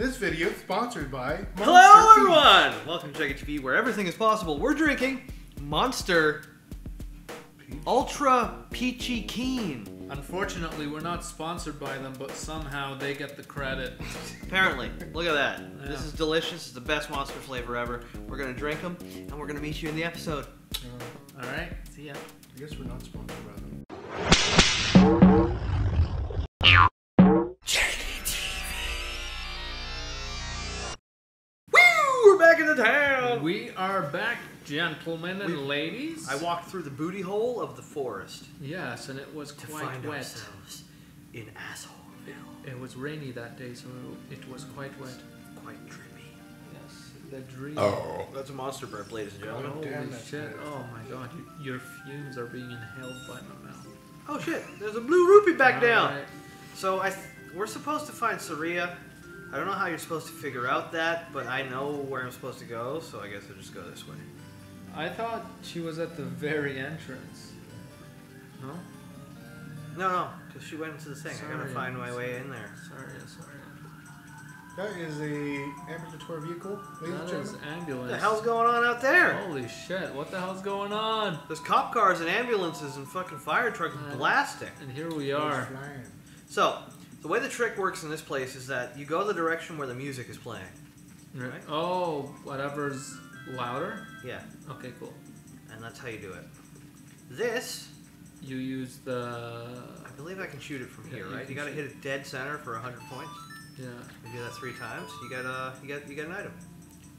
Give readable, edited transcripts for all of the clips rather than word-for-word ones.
This video is sponsored by Monster. Hello everyone! Welcome to JeggiTV, where everything is possible. We're drinking Monster Ultra Peachy Keen. Unfortunately, we're not sponsored by them, but somehow they get the credit. Apparently. Look at that. Yeah. This is delicious. It's the best Monster flavor ever. We're going to drink them, and we're going to meet you in the episode. Alright, see ya. I guess we're not sponsored by them. We are back, gentlemen and ladies. I walked through the booty hole of the forest. Yes, and it was quite wet. To find ourselves in Assholeville. It was rainy that day, so it was quite wet. Quite dreamy. Yes, the dream. Oh, that's a monster burp, ladies and gentlemen. Holy shit. Oh my god, your fumes are being inhaled by my mouth. Oh shit, there's a blue rupee back down. Right. So we're supposed to find Saria. I don't know how you're supposed to figure out that, but I know where I'm supposed to go, so I guess I'll just go this way. I thought she was at the very entrance. No? No, because she went into the thing. Sorry, I gotta find my way in there. Sorry. That is an ambulatory vehicle. That is ambulance. What the hell's going on out there? Holy shit, what the hell's going on? There's cop cars and ambulances and fucking fire trucks blasting. And here we are. So, the way the trick works in this place is that you go the direction where the music is playing. Right? Oh, whatever's louder? Yeah. Okay, cool. And that's how you do it. This... You use the... I believe I can shoot it from here, right? You gotta hit it dead center for 100 points. Yeah. You do that 3 times, you get an item.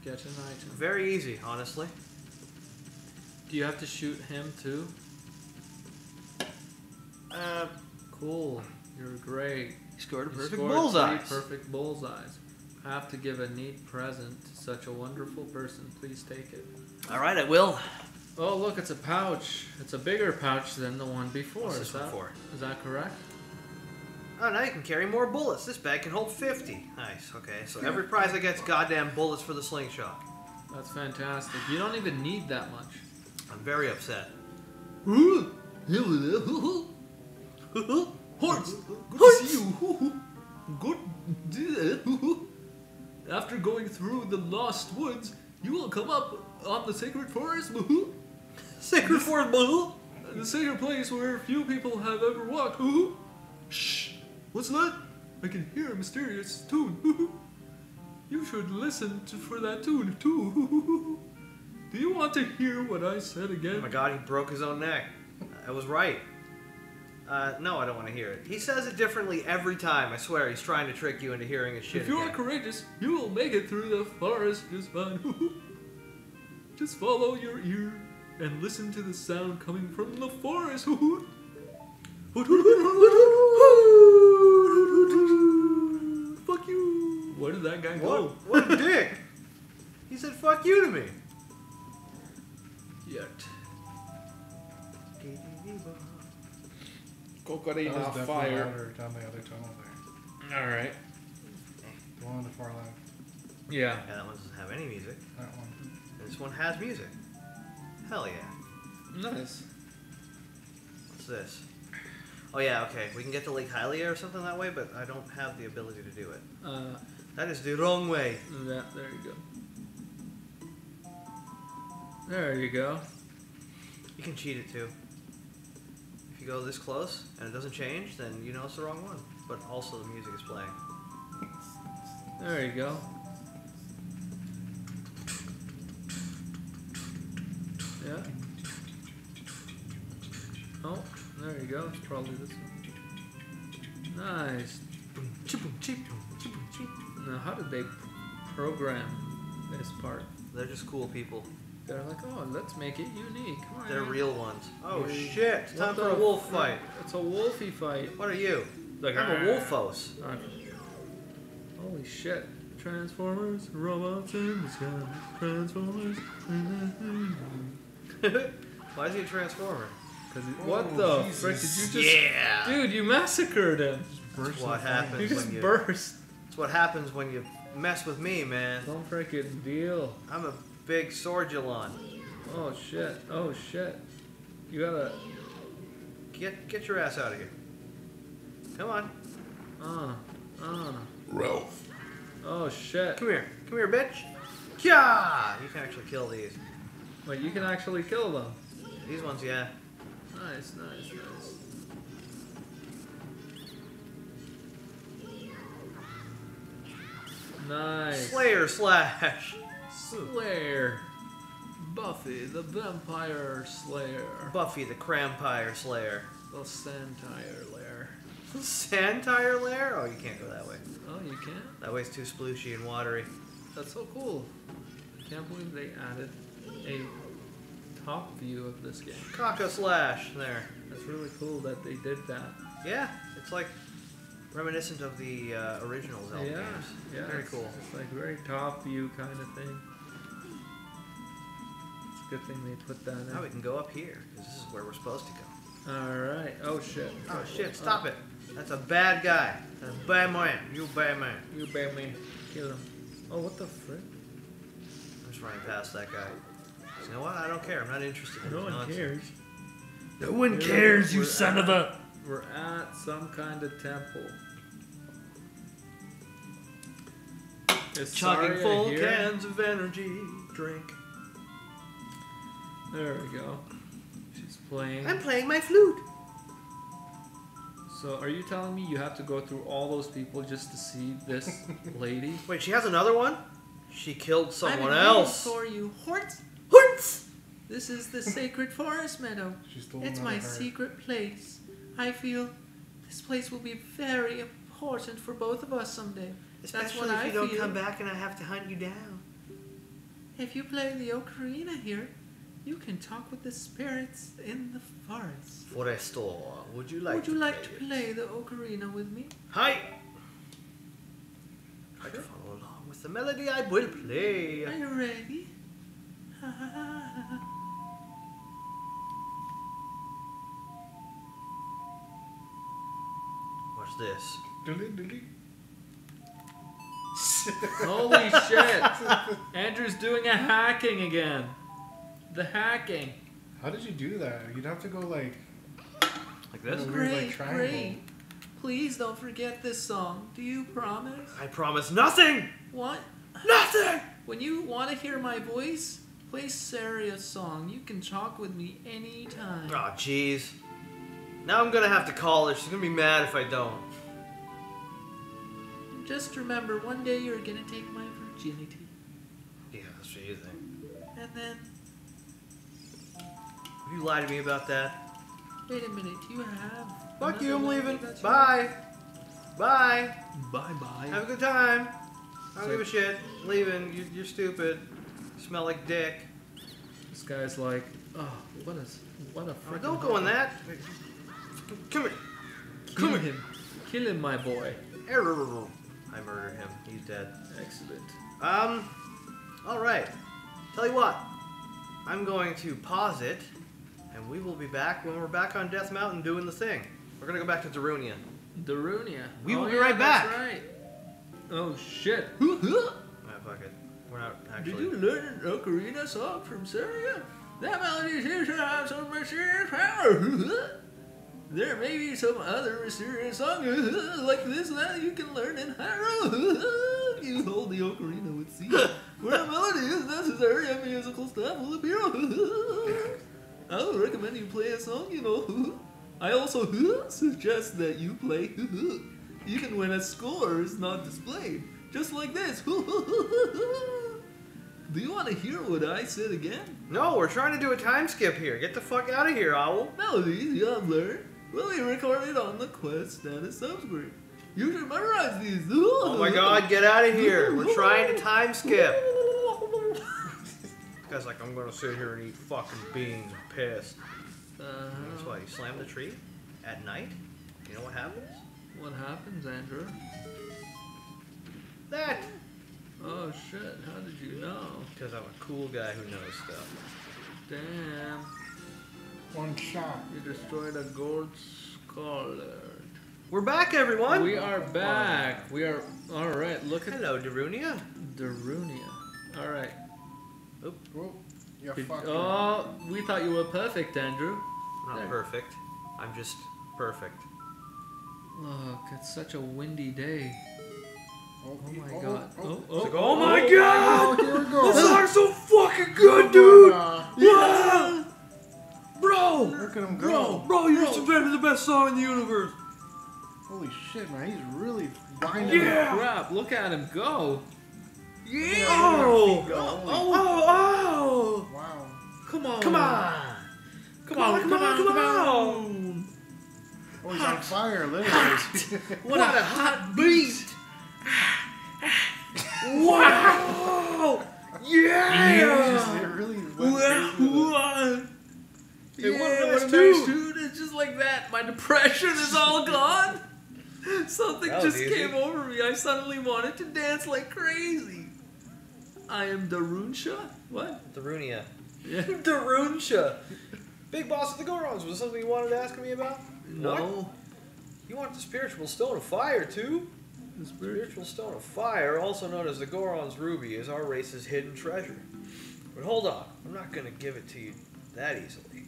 Get an item. Very easy, honestly. Do you have to shoot him, too? Cool. You're great. He scored a perfect bullseye. 3 perfect bullseyes. I have to give a neat present to such a wonderful person. Please take it. All right, I will. Oh, look, it's a pouch. It's a bigger pouch than the one before. What's this one for? Is that correct? Oh, now you can carry more bullets. This bag can hold 50. Nice, okay. So every prize I get is goddamn bullets for the slingshot. That's fantastic. You don't even need that much. I'm very upset. Horns! Good to see you! Good. After going through the Lost Woods, you will come up on the Sacred Forest. Sacred Forest, the sacred place where few people have ever walked. Shh! What's that? I can hear a mysterious tune. You should listen for that tune, too. Do you want to hear what I said again? Oh my god, he broke his own neck. I was right. No, I don't want to hear it. He says it differently every time. I swear, he's trying to trick you into hearing his shit. If you are courageous, you will make it through the forest just fine. Just follow your ear and listen to the sound coming from the forest. Fuck you. Where did that guy go? What a dick. He said fuck you to me. Yet. Coconut fire down the other tunnel there. All right. The one on the far left. Yeah. Yeah, that one doesn't have any music. That one. And this one has music. Hell yeah. Nice. What's this? Oh yeah, okay. We can get to Lake Hylia or something that way, but I don't have the ability to do it. That is the wrong way. Yeah. There you go. There you go. You can cheat it too. You go this close and it doesn't change, then you know it's the wrong one. But also the music is playing. There you go. Yeah. Oh, there you go. It's probably this one. Nice. Now, how did they program this part? They're just cool people. They're like, oh, let's make it unique. Come on. They're real ones. Oh shit! Time for a wolf fight. It's a wolfy fight. What are you? Like, I'm a wolfos. Holy shit! Transformers, robots in the sky. Transformers. Why is he a transformer? Because what the frick did you just? Yeah. Dude, you massacred him. That's what happens? You just burst. That's what happens when you mess with me, man. Don't freaking deal. I'm a big Sorgelon. Oh shit! Oh shit! You gotta get your ass out of here. Come on. Ralph. Oh shit. Come here, bitch. Yeah! You can actually kill these. Wait, you can actually kill them? These ones, yeah. Nice, nice, nice. Nice. Slayer slash. Slayer. Buffy the Vampire Slayer. Buffy the Crampire Slayer. The Santire Lair. Santire Lair? Oh, you can't go that way. Oh, you can't? That way's too splooshy and watery. That's so cool. Can't believe they added a top view of this game. Kaka slash there. That's really cool that they did that. Yeah, it's like reminiscent of the original Zelda games. Yeah, very cool. It's like very top view kind of thing. It's a good thing they put that in. Now we can go up here, because this is where we're supposed to go. Alright. Oh shit. Oh shit, stop it. That's a bad guy. That's a bad man. You bad man. You bad man. Kill him. Oh, what the frick? I'm just running past that guy. You know what? I don't care. I'm not interested in nonsense. No one cares. No one cares, you son of a... We're at some kind of temple. Is chugging full cans of energy drink. There we go. She's playing. I'm playing my flute. So are you telling me you have to go through all those people just to see this lady? Wait, she has another one? She killed someone else. I'm waiting for you, Hortz. Hortz! This is the sacred forest meadow. It's my secret place. I feel this place will be very important for both of us someday. Especially if you don't come back and I have to hunt you down. If you play the ocarina here, you can talk with the spirits in the forest. Forestor, would you like to play the ocarina with me? Hi! Try to follow along with the melody I will play. Are you ready? What's this? Holy shit! Andrew's doing a hacking again. The hacking. How did you do that? You'd have to go like this. Great. Please don't forget this song. Do you promise? I promise nothing. What? Nothing. When you want to hear my voice, play Saria's Song. You can talk with me anytime. Oh, jeez. Now I'm gonna have to call her. She's gonna be mad if I don't. Just remember, one day you're gonna take my virginity. Yeah, that's what you think. And then... Would you lie to me about that? Wait a minute, you have... Fuck you, I'm leaving. Bye. Bye. Bye-bye. Have a good time. I don't give a shit. I'm leaving. You're stupid. You smell like dick. This guy's like, oh, what a freaking... Oh, don't go in that. Come here. Come here. Kill him, my boy. Error. I murdered him. He's dead. Excellent. Alright. Tell you what. I'm going to pause it, and we will be back when we're back on Death Mountain doing the thing. We're going to go back to Darunia. Darunia. We will be right back. That's right. Oh, shit. Oh, fuck it. We're not actually... Did you learn an ocarina song from Saria? That melody seems to have some mysterious power. There may be some other mysterious song like this that you can learn in Hyrule. You hold the ocarina with C. Where the melody is necessary and musical stuff will appear. I would recommend you play a song, you know. I also suggest that you play even when a score is not displayed. Just like this. Do you want to hear what I said again? No, we're trying to do a time skip here. Get the fuck out of here, owl. Melodies you have learned will be recorded on the quest and a subscript. You should memorize these. Oh my god, get out of here. We're trying to time skip. This guy's like, I'm going to sit here and eat fucking beans and piss. That's why you slam the tree at night. You know what happens? What happens, Andrew? That! Oh shit, how did you know? Because I'm a cool guy who knows stuff. Damn. One shot. You destroyed a gold scholar. We're back, everyone! We are back! We are... Alright, look at... Hello, Darunia. Darunia. Alright. Oop. Whoop. You're fucking... Oh, we thought you were perfect, Andrew. I'm not perfect. I'm just perfect. Look, it's such a windy day. Oh my god! Here we go. Those are so fucking good, dude! Yeah! Bro! Look at him go. Bro, you're subscribed to the best song in the universe! Holy shit, man, he's really binding the crap. Look at him go! Yeah! Oh! Oh! Oh! Wow. Come on! Come on! Come on! Oh, he's on fire, literally. What a hot beast! Wow! Yeah! It really went. It was dude. It's just like that. My depression is all gone. Something just came over me. I suddenly wanted to dance like crazy. I am Darunia. What? Darunia. Yeah. Darunia. Big boss of the Gorons. Was it something you wanted to ask me about? No. What? You want the spiritual stone of fire too? The spiritual stone of fire, also known as the Goron's ruby, is our race's hidden treasure. But hold on, I'm not going to give it to you that easily.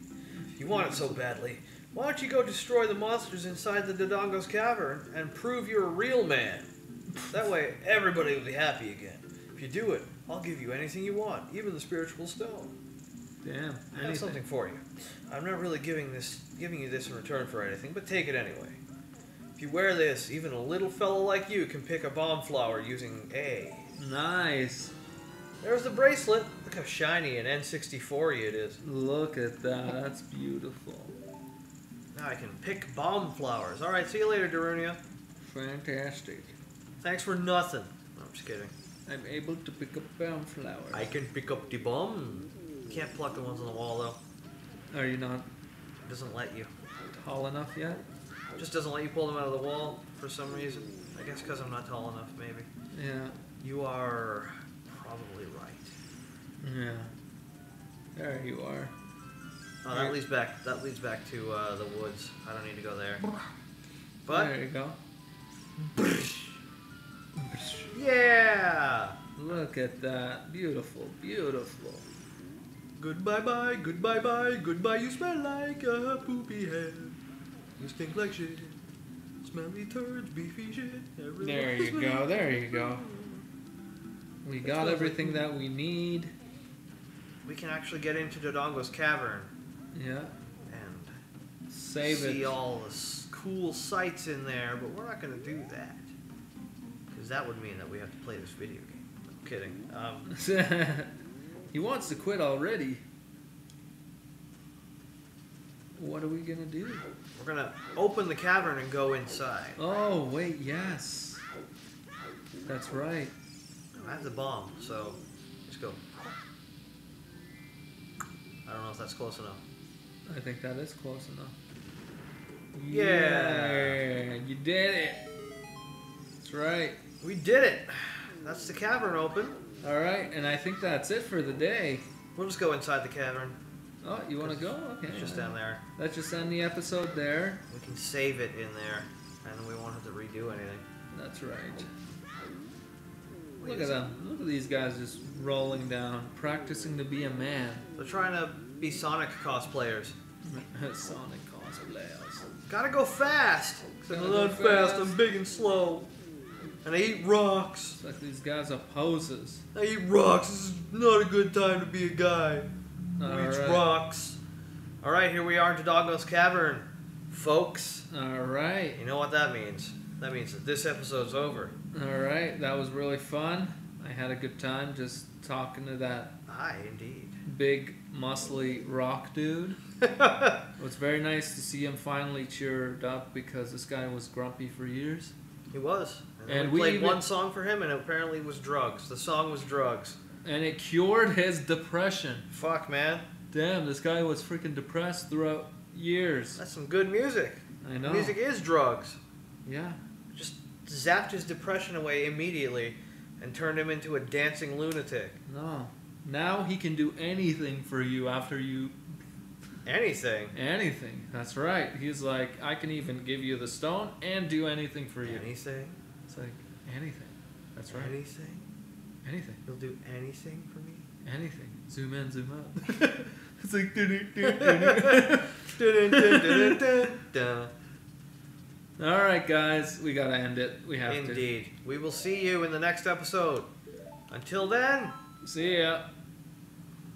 If you want it so badly, why don't you go destroy the monsters inside the Dodongo's Cavern and prove you're a real man? That way, everybody will be happy again. If you do it, I'll give you anything you want, even the spiritual stone. Damn, I have something for you. I'm not really giving you this in return for anything, but take it anyway. If you wear this, even a little fellow like you can pick a bomb flower using A. Nice. There's the bracelet. Look how shiny and N64-y it is. Look at that. That's beautiful. Now I can pick bomb flowers. All right, see you later, Darunia. Fantastic. Thanks for nothing. No, I'm just kidding. I'm able to pick up bomb flowers. I can pick up the bomb. Can't pluck the ones on the wall, though. Are you not? It doesn't let you. Tall enough yet? Just doesn't let you pull them out of the wall for some reason. I guess because I'm not tall enough, maybe. Yeah. You are probably right. Yeah. There you are. Oh, that leads back. That leads back to the woods. I don't need to go there. But there you go. Yeah. Look at that. Beautiful. Beautiful. Goodbye, bye. Goodbye, bye. Goodbye. You smell like a poopy head. You stink like shit, smelly turds, beefy shit. Everyone there you go, there you go. We got everything that we need. We can actually get into Dodongo's Cavern. Yeah. And see all the cool sights in there, but we're not going to do that. Because that would mean that we have to play this video game. I'm kidding. He wants to quit already. What are we going to do? We're going to open the cavern and go inside. Oh, wait, yes. That's right. I have the bomb, so let's go. I don't know if that's close enough. I think that is close enough. Yeah. You did it. That's right. We did it. That's the cavern open. All right, and I think that's it for the day. We'll just go inside the cavern. Oh, you want to go? Okay. It's just down there. Let's just end the episode there. We can save it in there, and we won't have to redo anything. That's right. Look at them. Look at these guys just rolling down, practicing to be a man. They're trying to be Sonic cosplayers. Sonic cosplayers. Gotta go fast! Because I'm not fast, I'm big and slow. And I eat rocks. It's like these guys are poses. I eat rocks. This is not a good time to be a guy. All right. All right, here we are in Dodongo's Cavern, folks. All right. You know what that means? That means that this episode's over. All right, that was really fun. I had a good time just talking to that. Aye, indeed. Big, muscly rock dude. It was very nice to see him finally cheered up because this guy was grumpy for years. He was. And we played one song for him, and it apparently was drugs. The song was drugs. And it cured his depression. Fuck, man. Damn, this guy was freaking depressed throughout years. That's some good music. I know. Music is drugs. Yeah. Just zapped his depression away immediately and turned him into a dancing lunatic. No. Now he can do anything for you after you... Anything? Anything. That's right. He's like, I can even give you the stone and do anything for you. Anything? It's like, anything. That's right. Anything? Anything. You'll do anything for me? Anything. Zoom in, zoom out. It's like... All right, guys, we gotta end it. We have to. Indeed. We will see you in the next episode. Until then, see ya.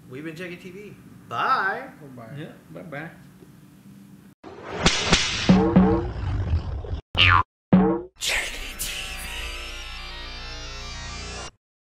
We've been JeggiTV. Bye. Oh, bye. Yeah. Bye. Bye.